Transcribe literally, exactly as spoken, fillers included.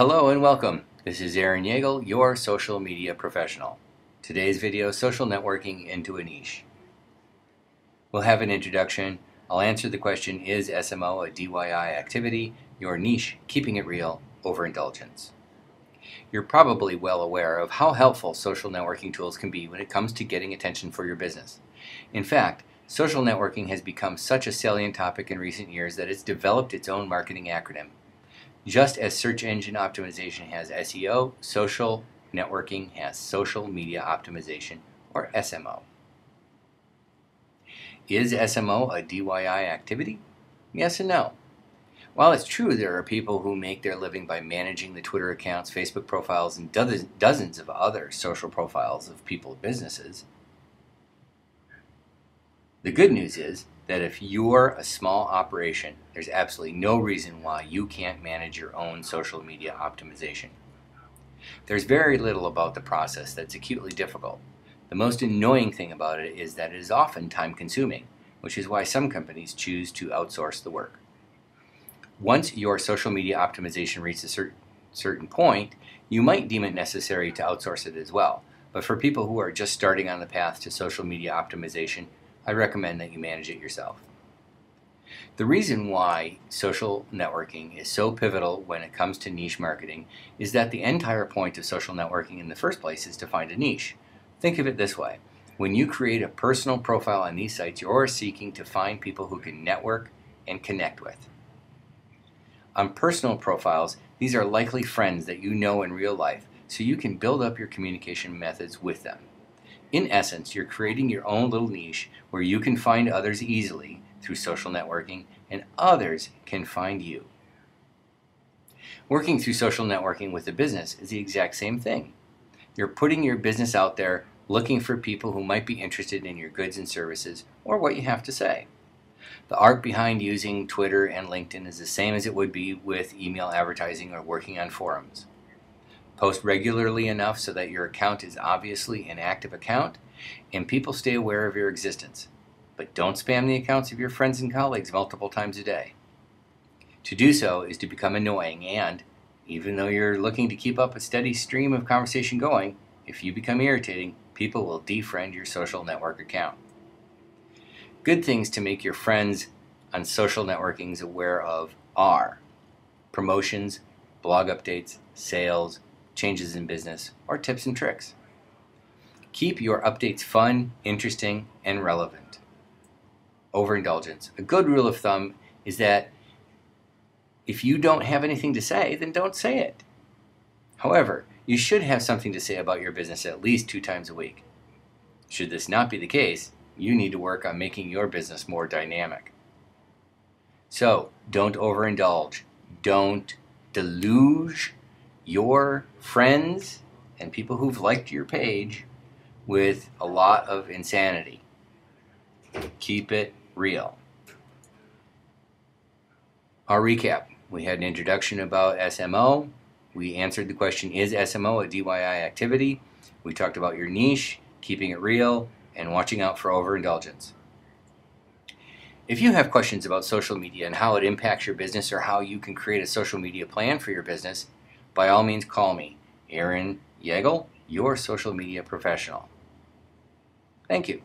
Hello and welcome. This is Aaron Yeagle, your social media professional. Today's video, social networking into a niche. We'll have an introduction. I'll answer the question, is S M O a D I Y activity? Your niche, keeping it real, overindulgence. You're probably well aware of how helpful social networking tools can be when it comes to getting attention for your business. In fact, social networking has become such a salient topic in recent years that it's developed its own marketing acronym. Just as search engine optimization has S E O, social networking has social media optimization, or S M O. Is S M O a D I Y activity? Yes and no. While it's true there are people who make their living by managing the Twitter accounts, Facebook profiles, and do- dozens of other social profiles of people and businesses, the good news is that if you're a small operation, there's absolutely no reason why you can't manage your own social media optimization. There's very little about the process that's acutely difficult. The most annoying thing about it is that it is often time-consuming, which is why some companies choose to outsource the work. Once your social media optimization reaches a certain point, you might deem it necessary to outsource it as well. But for people who are just starting on the path to social media optimization, I recommend that you manage it yourself. The reason why social networking is so pivotal when it comes to niche marketing is that the entire point of social networking in the first place is to find a niche. Think of it this way. When you create a personal profile on these sites, you're seeking to find people who can network and connect with. On personal profiles, these are likely friends that you know in real life, so you can build up your communication methods with them. In essence, you're creating your own little niche where you can find others easily through social networking and others can find you. Working through social networking with a business is the exact same thing. You're putting your business out there looking for people who might be interested in your goods and services or what you have to say. The art behind using Twitter and LinkedIn is the same as it would be with email advertising or working on forums. Post regularly enough so that your account is obviously an active account and people stay aware of your existence. But don't spam the accounts of your friends and colleagues multiple times a day. To do so is to become annoying, and even though you're looking to keep up a steady stream of conversation going, if you become irritating, people will defriend your social network account. Good things to make your friends on social networkings aware of are promotions, blog updates, sales, changes in business, or tips and tricks. Keep your updates fun, interesting, and relevant. Overindulgence. A good rule of thumb is that if you don't have anything to say, then don't say it. However, you should have something to say about your business at least two times a week. Should this not be the case, you need to work on making your business more dynamic. So, don't overindulge. Don't deluge your friends and people who've liked your page with a lot of insanity. Keep it real. Our recap. We had an introduction about S M O. We answered the question, is S M O a D I Y activity? We talked about your niche, keeping it real, and watching out for overindulgence. If you have questions about social media and how it impacts your business or how you can create a social media plan for your business, by all means, call me, Aaron Yeagle, your social media professional. Thank you.